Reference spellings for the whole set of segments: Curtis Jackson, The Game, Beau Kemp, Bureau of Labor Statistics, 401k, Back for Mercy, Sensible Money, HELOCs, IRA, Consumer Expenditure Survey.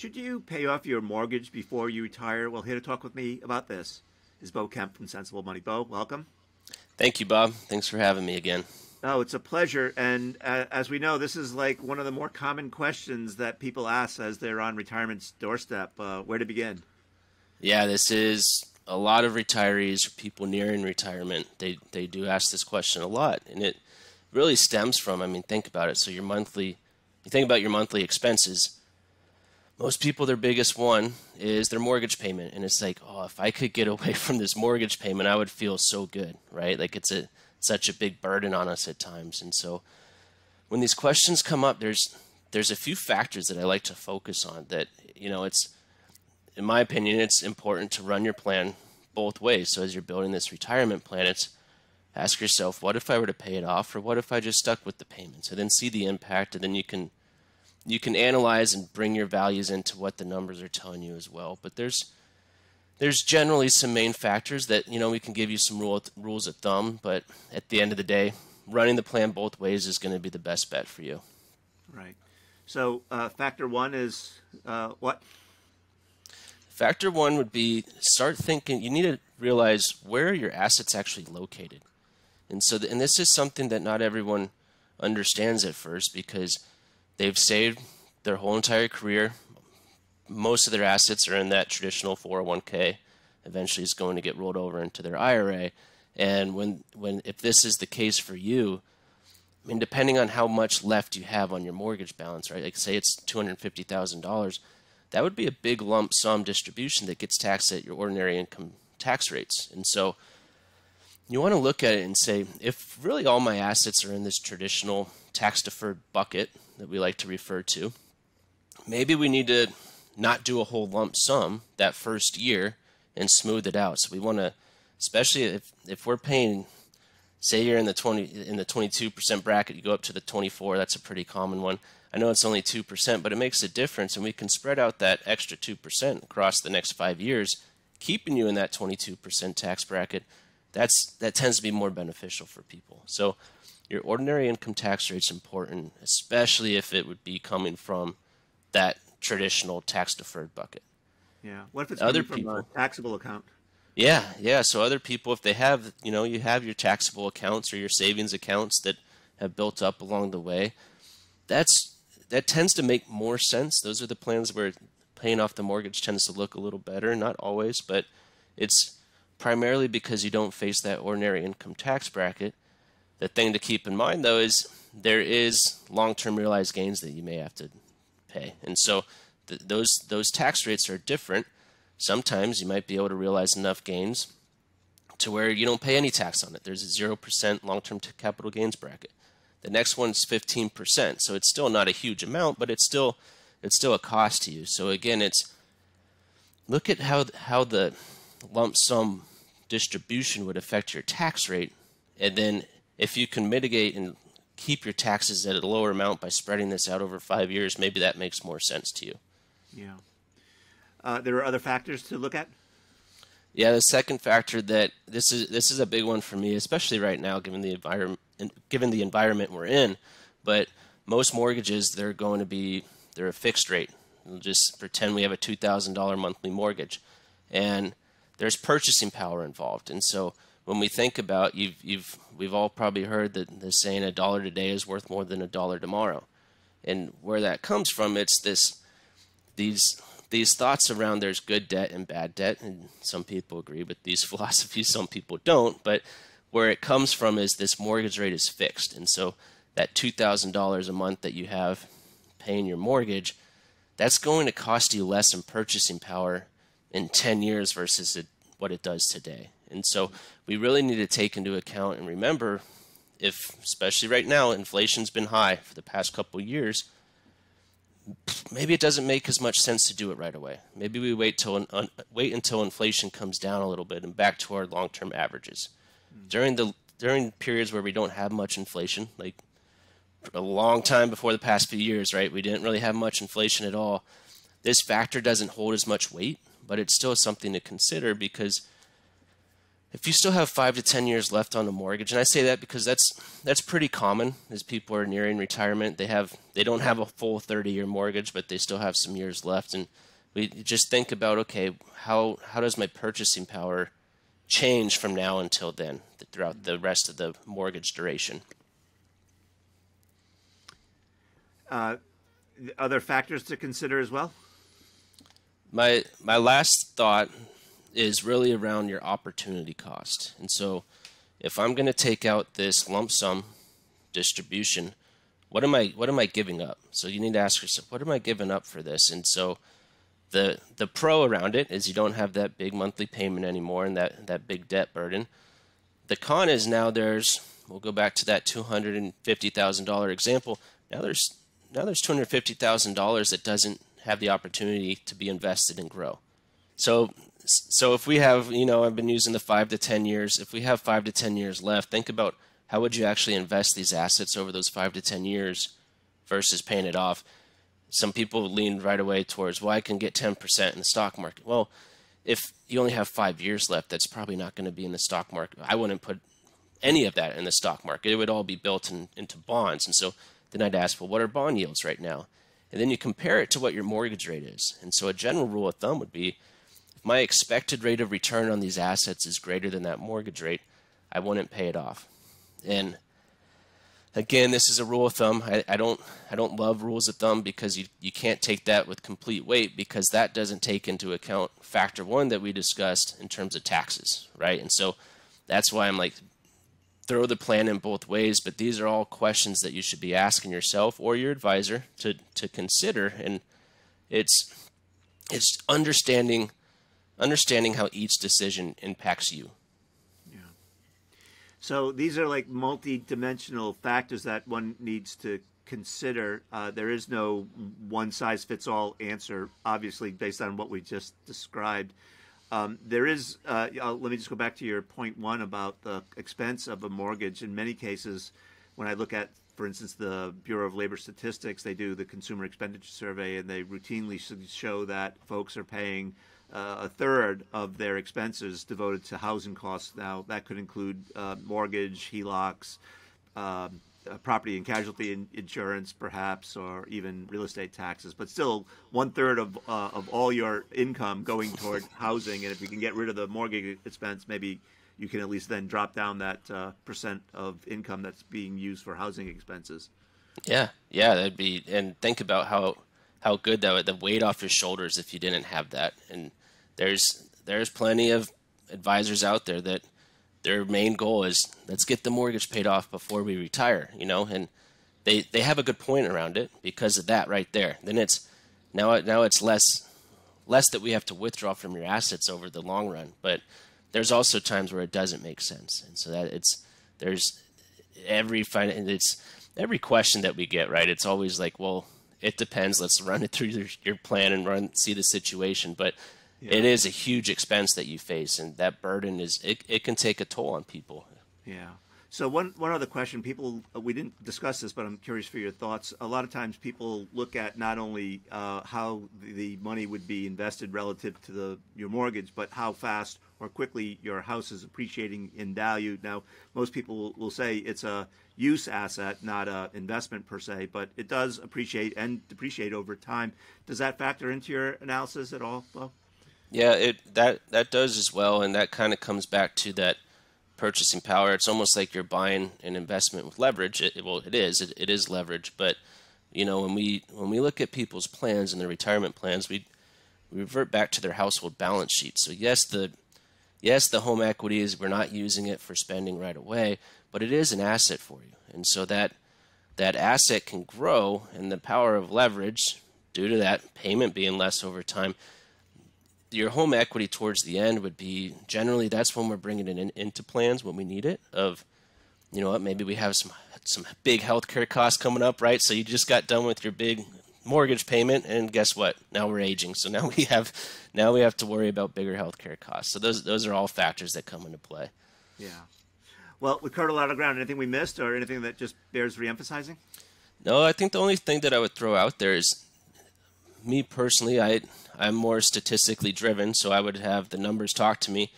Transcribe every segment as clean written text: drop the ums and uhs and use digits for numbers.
Should you pay off your mortgage before you retire? Well, here to talk with me about this is Beau Kemp from Sensible Money. Beau, welcome. Thank you, Bob. Thanks for having me again. Oh, it's a pleasure. And as we know, this is like one of the more common questions that people ask as they're on retirement's doorstep. Where to begin? Yeah, this is a lot of retirees or people nearing retirement. They do ask this question a lot, and it really stems from, I mean, think about it. So your monthly, you think about your monthly expenses. Most people, their biggest one is their mortgage payment. And it's like, oh, if I could get away from this mortgage payment, I would feel so good, right? Like it's such a big burden on us at times. And so when these questions come up, there's a few factors that I like to focus on that, you know, it's, in my opinion, it's important to run your plan both ways. So as you're building this retirement plan, it's ask yourself, what if I were to pay it off, or what if I just stuck with the payments? And then see the impact, and then you can analyze and bring your values into what the numbers are telling you as well. But there's generally some main factors that, you know, we can give you some rules of thumb, but at the end of the day, running the plan both ways is going to be the best bet for you. Right. So factor one is what? Factor one would be start thinking, you need to realize where are your assets actually located. And so, and this is something that not everyone understands at first, because they've saved their whole entire career. Most of their assets are in that traditional 401k. Eventually it's going to get rolled over into their IRA. And if this is the case for you, I mean, depending on how much left you have on your mortgage balance, right? Like say it's $250,000, that would be a big lump sum distribution that gets taxed at your ordinary income tax rates. And so you want to look at it and say, if really all my assets are in this traditional tax-deferred bucket that we like to refer to, maybe we need to not do a whole lump sum that first year and smooth it out. So we want to, especially if we're paying, say you're in the 22% bracket, you go up to the 24%, that's a pretty common one. I know it's only 2%, but it makes a difference, and we can spread out that extra 2% across the next 5 years, keeping you in that 22% tax bracket. That tends to be more beneficial for people. So your ordinary income tax rate is important, especially if it would be coming from that traditional tax-deferred bucket. Yeah. What if it's other coming from a taxable account? Yeah, yeah. So other people, if they have, you know, you have your taxable accounts or your savings accounts that have built up along the way, that tends to make more sense. Those are the plans where paying off the mortgage tends to look a little better. Not always, but it's primarily because you don't face that ordinary income tax bracket. The thing to keep in mind, though, is there is long-term realized gains that you may have to pay. And so those tax rates are different. Sometimes you might be able to realize enough gains to where you don't pay any tax on it. There's a 0% long-term capital gains bracket. The next one's 15%. So it's still not a huge amount, but it's still a cost to you. So again, it's look at how the lump sum distribution would affect your tax rate, and then if you can mitigate and keep your taxes at a lower amount by spreading this out over 5 years, maybe that makes more sense to you. Yeah. There are other factors to look at? Yeah, the second factor that this is a big one for me, especially right now, given the environment we're in. But most mortgages, they're a fixed rate. We'll just pretend we have a $2,000 monthly mortgage, and there's purchasing power involved, and so when we think about, we've all probably heard the saying, a dollar today is worth more than a dollar tomorrow. And where that comes from, it's these thoughts around there's good debt and bad debt, and some people agree with these philosophies, some people don't, but where it comes from is this mortgage rate is fixed. And so that $2,000 a month that you have paying your mortgage, that's going to cost you less in purchasing power in 10 years versus what it does today. And so we really need to take into account and remember, if especially right now, inflation's been high for the past couple of years, maybe it doesn't make as much sense to do it right away. Maybe we wait until inflation comes down a little bit and back to our long-term averages. During periods where we don't have much inflation, like a long time before the past few years, right? We didn't really have much inflation at all. This factor doesn't hold as much weight, but it's still something to consider, because If you still have 5 to 10 years left on a mortgage, and I say that because that's pretty common as people are nearing retirement. They don't have a full 30-year mortgage, but they still have some years left. And we just think about, okay, how does my purchasing power change from now until then, throughout the rest of the mortgage duration? Other factors to consider as well? My last thought is really around your opportunity cost. And so if I'm going to take out this lump sum distribution, what am I giving up? So you need to ask yourself, what am I giving up for this? And so the pro around it is you don't have that big monthly payment anymore and that big debt burden. The con is now we'll go back to that $250,000 example. Now there's $250,000 that doesn't have the opportunity to be invested and grow. So if we have, I've been using the 5 to 10 years, if we have 5 to 10 years left, think about how would you actually invest these assets over those 5 to 10 years versus paying it off. Some people lean right away towards, well, I can get 10% in the stock market. Well, if you only have 5 years left, that's probably not going to be in the stock market. I wouldn't put any of that in the stock market. It would all be built into bonds. And so then I'd ask, well, what are bond yields right now? And then you compare it to what your mortgage rate is. And so a general rule of thumb would be, if my expected rate of return on these assets is greater than that mortgage rate, I wouldn't pay it off. And again, this is a rule of thumb. I don't love rules of thumb because you can't take that with complete weight, because that doesn't take into account factor one that we discussed in terms of taxes, right? And so that's why I'm like, throw the plan in both ways, but these are all questions that you should be asking yourself or your advisor to consider. And it's understanding how each decision impacts you. Yeah. So these are like multi-dimensional factors that one needs to consider. There is no one-size-fits-all answer, obviously, based on what we just described. There is, let me just go back to your point one about the expense of a mortgage. In many cases, when I look at, for instance, the Bureau of Labor Statistics, they do the Consumer Expenditure Survey, and they routinely show that folks are paying a third of their expenses devoted to housing costs. Now, that could include mortgage, HELOCs, property and casualty insurance, perhaps, or even real estate taxes. But still, one third of all your income going toward housing. And if you can get rid of the mortgage expense, maybe you can at least then drop down that percent of income that's being used for housing expenses. Yeah, that'd be. And think about how good that would, the weight off your shoulders if you didn't have that. And there's plenty of advisors out there that their main goal is, let's get the mortgage paid off before we retire, and they have a good point around it because of that right there. Then it's now it's less that we have to withdraw from your assets over the long run, but there's also times where it doesn't make sense. And so that every question that we get, right? It's always like, well, it depends. Let's run it through your plan and see the situation, but yeah. It is a huge expense that you face, and that burden it can take a toll on people. Yeah. So one other question, we didn't discuss this, but I'm curious for your thoughts. A lot of times people look at not only how the money would be invested relative to your mortgage, but how fast or quickly your house is appreciating in value. Now, most people will say it's a use asset, not an investment per se, but it does appreciate and depreciate over time. Does that factor into your analysis at all, Beau? Yeah, that does as well, and that kind of comes back to that purchasing power. It's almost like you're buying an investment with leverage. It is leverage, but when we look at people's plans and their retirement plans, we revert back to their household balance sheet. So yes, the home equity is, we're not using it for spending right away, but it is an asset for you, and so that asset can grow, and the power of leverage due to that payment being less over time. Your home equity towards the end would be, generally that's when we're bringing it into plans when we need it. Of, maybe we have some big healthcare costs coming up, right? So you just got done with your big mortgage payment, and guess what? Now we're aging, so now we have to worry about bigger healthcare costs. So those are all factors that come into play. Yeah. Well, we covered a lot of ground. Anything we missed, or anything that just bears reemphasizing? No, I think the only thing that I would throw out there is, me personally, I'm more statistically driven, so I would have the numbers talk to me.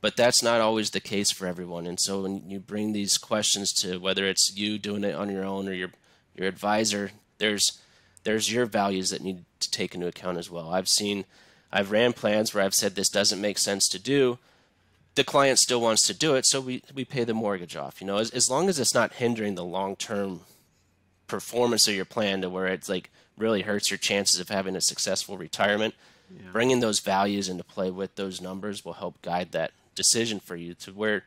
But that's not always the case for everyone. And so when you bring these questions to whether it's you doing it on your own or your advisor, there's your values that need to take into account as well. I've ran plans where I've said this doesn't make sense to do. The client still wants to do it, so we pay the mortgage off. You know, as long as it's not hindering the long-term performance of your plan to where it's like really hurts your chances of having a successful retirement, yeah. Bringing those values into play with those numbers will help guide that decision for you to where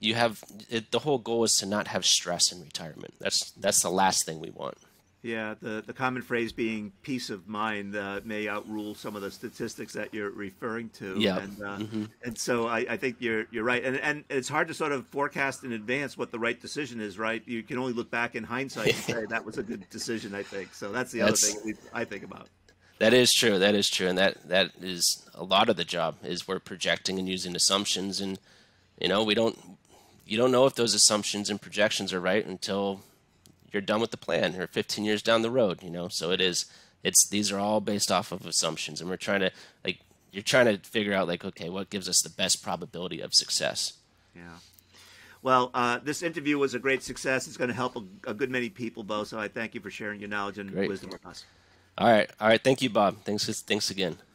you have it, the whole goal is to not have stress in retirement. That's the last thing we want. Yeah, the common phrase being peace of mind may outrule some of the statistics that you're referring to. Yeah. And, and so I think you're right. And it's hard to sort of forecast in advance what the right decision is, right? You can only look back in hindsight and say that was a good decision, I think. So that's the other thing I think about. That is true. That is true. And that is a lot of the job is we're projecting and using assumptions. And, you know, you don't know if those assumptions and projections are right until you're done with the plan or 15 years down the road, you know? So these are all based off of assumptions, and we're trying to you're trying to figure out okay, what gives us the best probability of success? Yeah. Well, this interview was a great success. It's going to help a good many people, Beau. So I thank you for sharing your knowledge and wisdom with us. All right. All right. Thank you, Bob. Thanks again.